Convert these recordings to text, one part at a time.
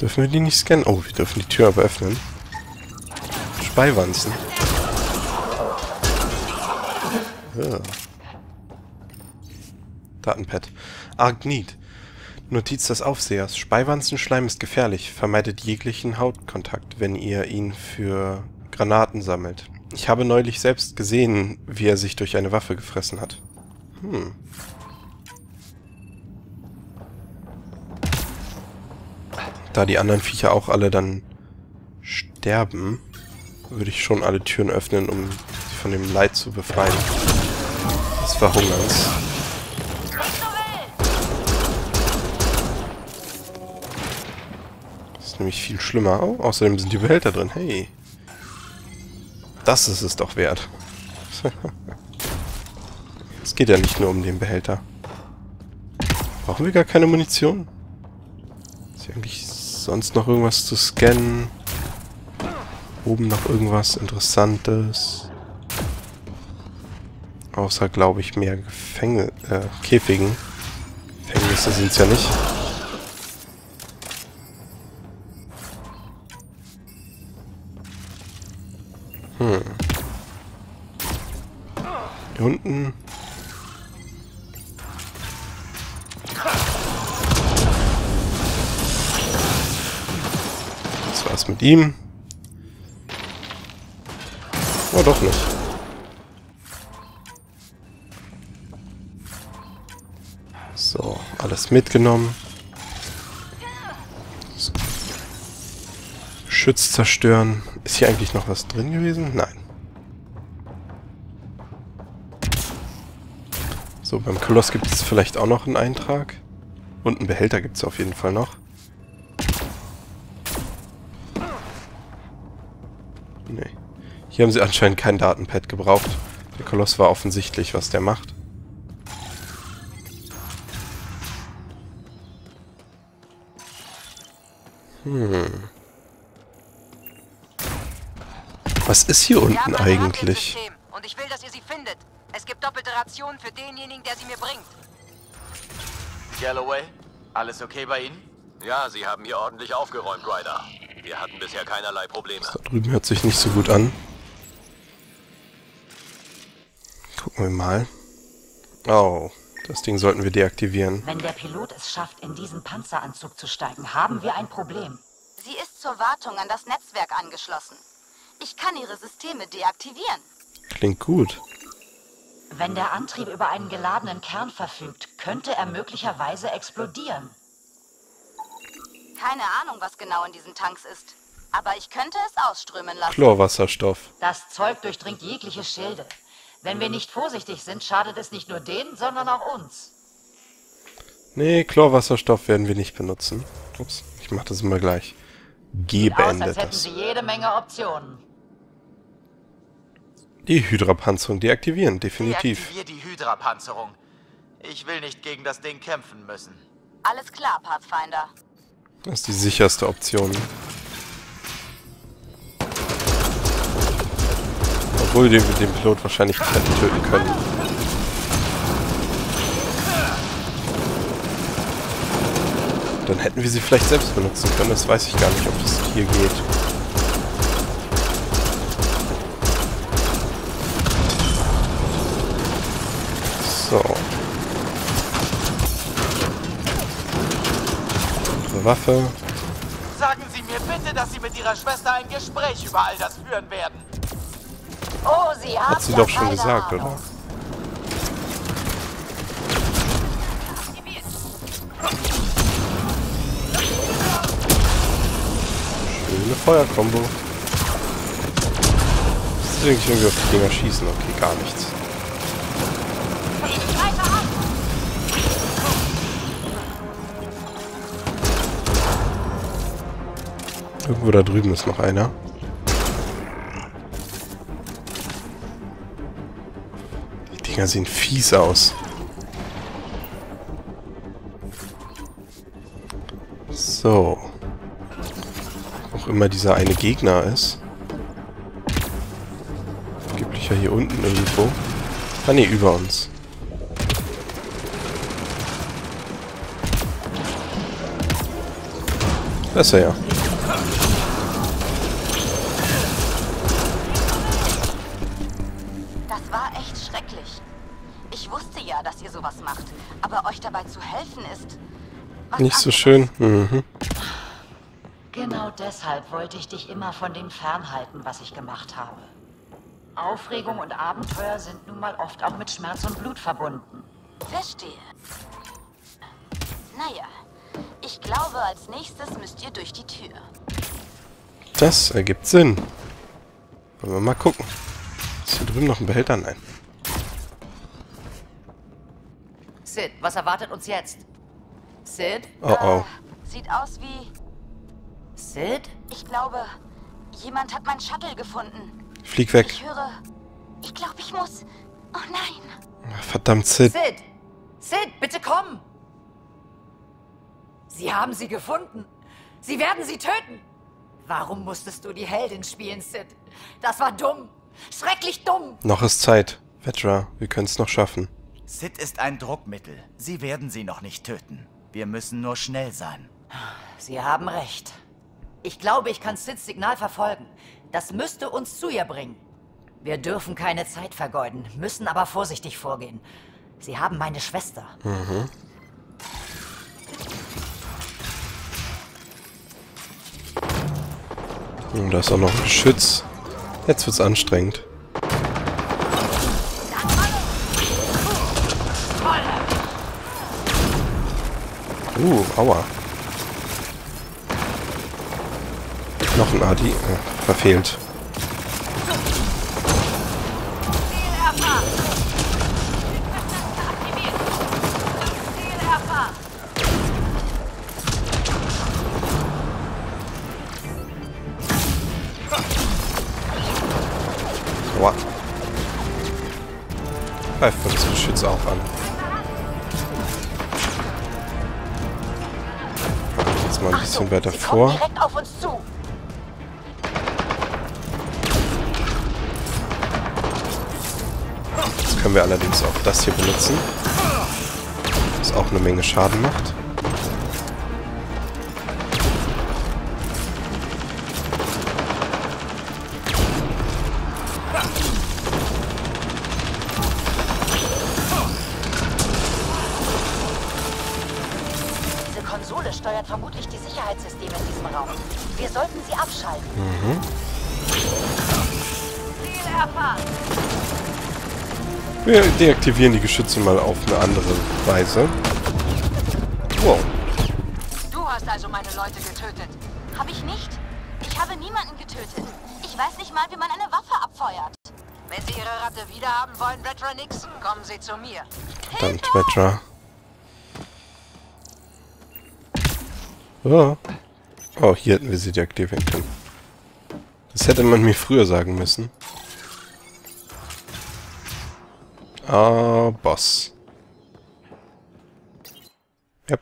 Dürfen wir die nicht scannen? Oh, wir dürfen die Tür aber öffnen. Speiwanzen. Ja. Datenpad. Argnit. Notiz des Aufsehers. Speiwanzenschleim ist gefährlich. Vermeidet jeglichen Hautkontakt, wenn ihr ihn für Granaten sammelt. Ich habe neulich selbst gesehen, wie er sich durch eine Waffe gefressen hat. Hm. Da die anderen Viecher auch alle dann sterben, würde ich schon alle Türen öffnen, um sie von dem Leid zu befreien. Des Verhungerns. Das ist nämlich viel schlimmer. Oh, außerdem sind die Behälter drin. Hey. Das ist es doch wert. Es geht ja nicht nur um den Behälter. Brauchen wir gar keine Munition? Ist hier eigentlich sonst noch irgendwas zu scannen? Oben noch irgendwas Interessantes? Außer, glaube ich, mehr Käfigen. Gefängnisse sind es ja nicht. Hm. Hier unten. Das war's mit ihm. Oh, doch nicht. So, alles mitgenommen. Geschütz zerstören. Ist hier eigentlich noch was drin gewesen? Nein. So, beim Koloss gibt es vielleicht auch noch einen Eintrag. Und einen Behälter gibt es auf jeden Fall noch. Nee. Hier haben sie anscheinend kein Datenpad gebraucht. Der Koloss war offensichtlich, was der macht. Hm. Was ist hier unten eigentlich? Und ich will, dass ihr sie findet. Es gibt doppelte Rationen für denjenigen, der sie mir bringt. Galloway, alles okay bei Ihnen? Ja, Sie haben hier ordentlich aufgeräumt, Ryder. Wir hatten bisher keinerlei Probleme. Das da drüben hört sich nicht so gut an. Gucken wir mal. Oh, das Ding sollten wir deaktivieren. Wenn der Pilot es schafft, in diesen Panzeranzug zu steigen, haben wir ein Problem. Sie ist zur Wartung an das Netzwerk angeschlossen. Ich kann ihre Systeme deaktivieren. Klingt gut. Wenn der Antrieb über einen geladenen Kern verfügt, könnte er möglicherweise explodieren. Keine Ahnung, was genau in diesen Tanks ist. Aber ich könnte es ausströmen lassen. Chlorwasserstoff. Das Zeug durchdringt jegliche Schilde. Wenn wir nicht vorsichtig sind, schadet es nicht nur denen, sondern auch uns. Nee, Chlorwasserstoff werden wir nicht benutzen. Ups, ich mach das immer gleich. Gebeendet. Als hätten sie jede Menge Optionen. Die Hydra-Panzerung deaktivieren, definitiv. Deaktivier die Hydra-Panzerung. Ich will nicht gegen das Ding kämpfen müssen. Alles klar, Pathfinder. Das ist die sicherste Option. Obwohl wir den Pilot wahrscheinlich nicht töten können. Dann hätten wir sie vielleicht selbst benutzen können. Das weiß ich gar nicht, ob das hier geht. So. Unsere Waffe. Sagen Sie mir bitte, dass Sie mit Ihrer Schwester ein Gespräch über all das führen werden. Oh, Sie haben hat sie doch schon gesagt, oder? Schöne Feuerkombo. Ist eigentlich irgendwie auf die Dinger schießen? Okay, gar nichts. Irgendwo da drüben ist noch einer. Die Dinger sehen fies aus. So. Auch immer dieser eine Gegner ist. Angeblicher hier unten irgendwo. Ah ne, über uns. Besser, ja. Das war echt schrecklich. Ich wusste ja, dass ihr sowas macht, aber euch dabei zu helfen ist... Nicht so schön. Mhm. Genau deshalb wollte ich dich immer von dem fernhalten, was ich gemacht habe. Aufregung und Abenteuer sind nun mal oft auch mit Schmerz und Blut verbunden. Verstehe. Naja, ich glaube, als nächstes müsst ihr durch die Tür. Das ergibt Sinn. Wollen wir mal gucken. Ist hier drüben noch ein Behälter? Nein. Sid, was erwartet uns jetzt? Sid? Oh oh. Sieht aus wie... Sid? Ich glaube, jemand hat mein Shuttle gefunden. Flieg weg. Ich höre... Ich glaube, ich muss... Oh nein. Ach, verdammt, Sid. Sid! Sid, bitte komm! Sie haben sie gefunden. Sie werden sie töten. Warum musstest du die Heldin spielen, Sid? Das war dumm. Schrecklich dumm. Noch ist Zeit. Vetra, wir können es noch schaffen. Sid ist ein Druckmittel. Sie werden sie noch nicht töten. Wir müssen nur schnell sein. Sie haben recht. Ich glaube, ich kann Sids Signal verfolgen. Das müsste uns zu ihr bringen. Wir dürfen keine Zeit vergeuden, müssen aber vorsichtig vorgehen. Sie haben meine Schwester. Mhm. Und da ist auch noch ein Geschütz. Jetzt wird's anstrengend. Aua. Noch ein Adi. Verfehlt. Aua. Greift uns das Geschütz auch an. Jetzt mal ein bisschen weiter vor. Direkt auf uns zu. Jetzt können wir allerdings auch das hier benutzen, was auch eine Menge Schaden macht. Steuert vermutlich die Sicherheitssysteme in diesem Raum. Wir sollten sie abschalten. Mhm. Wir deaktivieren die Geschütze mal auf eine andere Weise. Wow. Du hast also meine Leute getötet. Habe ich nicht. Ich habe niemanden getötet. Ich weiß nicht mal, wie man eine Waffe abfeuert. Wenn Sie Ihre Ratte wiederhaben wollen, Retra Nixon, kommen Sie zu mir. Verdammt, Retra. Oh. Oh, hier hätten wir sie deaktivieren können. Das hätte man mir früher sagen müssen. Ah, Boss. Ja.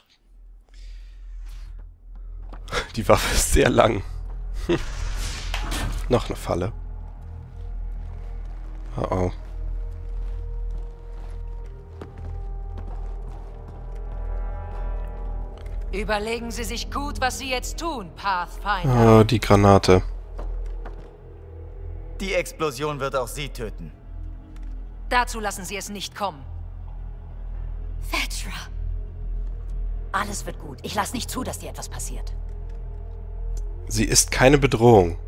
Die Waffe ist sehr lang. Noch eine Falle. Oh oh. Überlegen Sie sich gut, was Sie jetzt tun, Pathfinder. Oh, die Granate. Die Explosion wird auch Sie töten. Dazu lassen Sie es nicht kommen. Vetra. Alles wird gut. Ich lasse nicht zu, dass dir etwas passiert. Sie ist keine Bedrohung.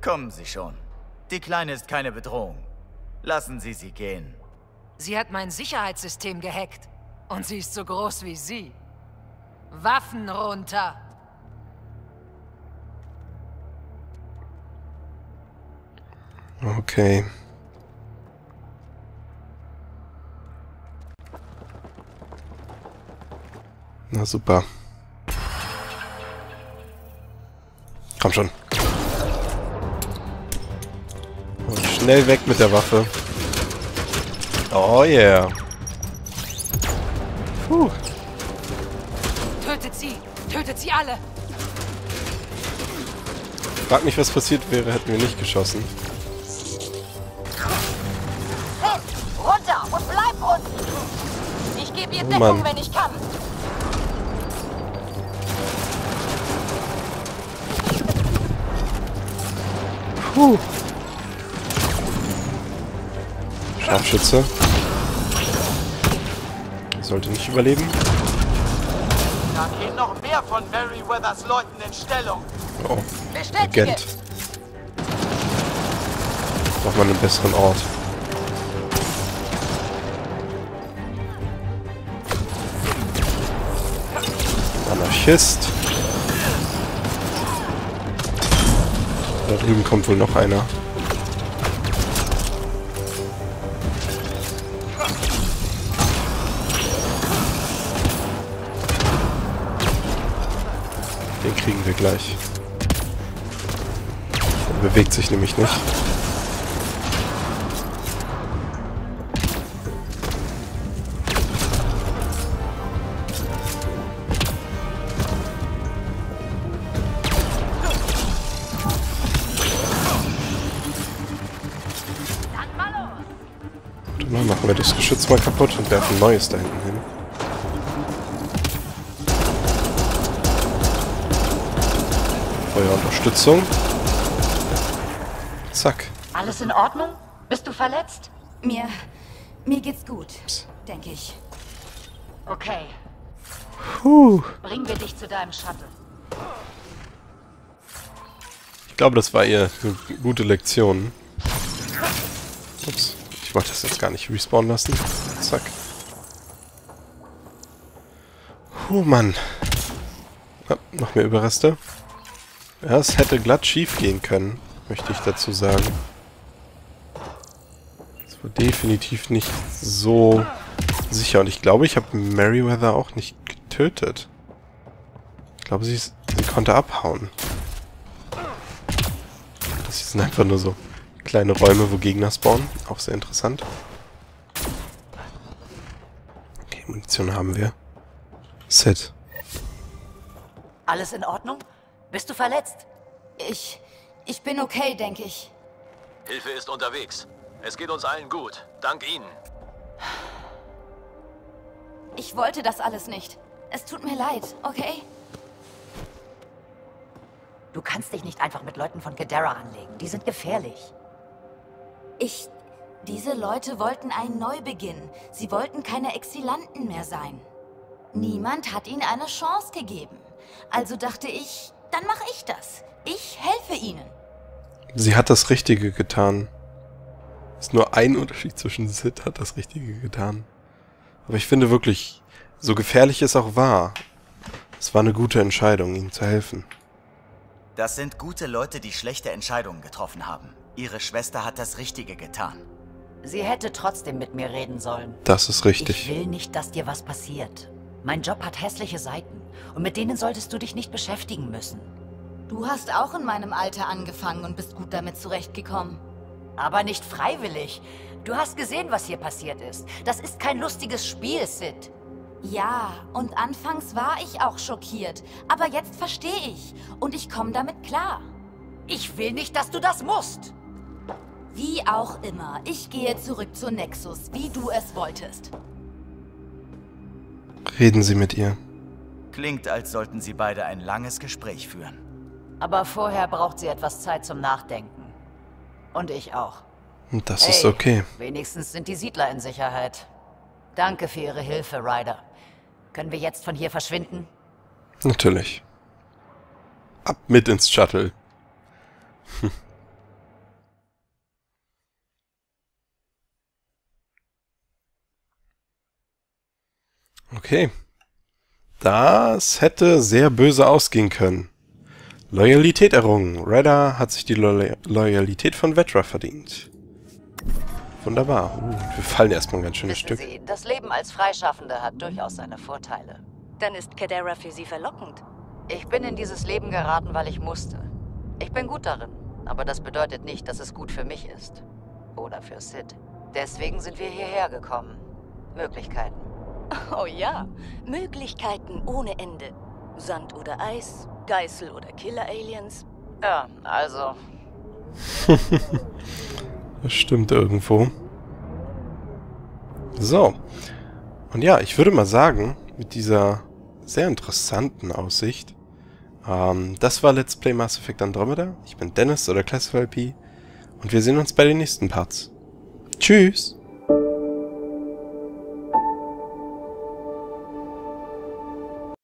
Kommen Sie schon. Die Kleine ist keine Bedrohung. Lassen Sie sie gehen. Sie hat mein Sicherheitssystem gehackt. Und sie ist so groß wie Sie. Waffen runter! Okay. Na super. Komm schon. Und schnell weg mit der Waffe. Oh yeah. Puh. Tötet sie alle! Frag mich, was passiert wäre, hätten wir nicht geschossen. Hey, runter und bleib unten! Ich gebe ihr Deckung, wenn ich kann. Puh. Scharfschütze. Sollte nicht überleben. Da gehen noch mehr von Merriweathers Leuten in Stellung. Oh, Agent. Mach mal einen besseren Ort. Anarchist. Da drüben kommt wohl noch einer. Den kriegen wir gleich. Der bewegt sich nämlich nicht. Machen wir das Geschütz mal kaputt und werfen neues da hinten hin. Feuerunterstützung. Zack. Alles in Ordnung? Bist du verletzt? Mir geht's gut, denke ich. Okay. Puh. Bringen wir dich zu deinem Shuttle. Ich glaube, das war ihr eine gute Lektion. Ups. Ich wollte das jetzt gar nicht respawnen lassen. Zack. Oh Mann. Ah, noch mehr Überreste. Ja, es hätte glatt schief gehen können, möchte ich dazu sagen. Das war definitiv nicht so sicher. Und ich glaube, ich habe Merriweather auch nicht getötet. Ich glaube, sie konnte abhauen. Das sind einfach nur so kleine Räume, wo Gegner spawnen. Auch sehr interessant. Okay, Munition haben wir. Sid. Alles in Ordnung? Bist du verletzt? Ich bin okay, denke ich. Hilfe ist unterwegs. Es geht uns allen gut. Dank Ihnen. Ich wollte das alles nicht. Es tut mir leid, okay? Du kannst dich nicht einfach mit Leuten von Kadara anlegen. Die sind gefährlich. Diese Leute wollten einen Neubeginn. Sie wollten keine Exilanten mehr sein. Niemand hat ihnen eine Chance gegeben. Also dachte ich, dann mache ich das. Ich helfe ihnen. Sie hat das Richtige getan. Ist nur ein Unterschied zwischen Sid hat das Richtige getan. Aber ich finde wirklich, so gefährlich es auch war, es war eine gute Entscheidung, ihm zu helfen. Das sind gute Leute, die schlechte Entscheidungen getroffen haben. Ihre Schwester hat das Richtige getan. Sie hätte trotzdem mit mir reden sollen. Das ist richtig. Ich will nicht, dass dir was passiert. Mein Job hat hässliche Seiten. Und mit denen solltest du dich nicht beschäftigen müssen. Du hast auch in meinem Alter angefangen und bist gut damit zurechtgekommen. Aber nicht freiwillig. Du hast gesehen, was hier passiert ist. Das ist kein lustiges Spiel, Sid. Ja, und anfangs war ich auch schockiert. Aber jetzt verstehe ich. Und ich komme damit klar. Ich will nicht, dass du das musst. Wie auch immer, ich gehe zurück zur Nexus, wie du es wolltest. Reden Sie mit ihr. Klingt, als sollten Sie beide ein langes Gespräch führen. Aber vorher braucht sie etwas Zeit zum Nachdenken. Und ich auch. Und das ist okay. Wenigstens sind die Siedler in Sicherheit. Danke für Ihre Hilfe, Ryder. Können wir jetzt von hier verschwinden? Natürlich. Ab mit ins Shuttle. Okay. Das hätte sehr böse ausgehen können. Loyalität errungen. Ryder hat sich die Loyalität von Vetra verdient. Wunderbar. Wir fallen erstmal ein ganz schönes Stück. Sie, das Leben als Freischaffende hat durchaus seine Vorteile. Dann ist Kadara für Sie verlockend. Ich bin in dieses Leben geraten, weil ich musste. Ich bin gut darin, aber das bedeutet nicht, dass es gut für mich ist. Oder für Sid. Deswegen sind wir hierher gekommen. Möglichkeiten. Oh ja, Möglichkeiten ohne Ende. Sand oder Eis, Geißel oder Killer-Aliens. Ja, also... Das stimmt irgendwo. So. Und ja, ich würde mal sagen, mit dieser sehr interessanten Aussicht Das war Let's Play Mass Effect Andromeda. Ich bin Dennis oder ClassifyLP und wir sehen uns bei den nächsten Parts. Tschüss!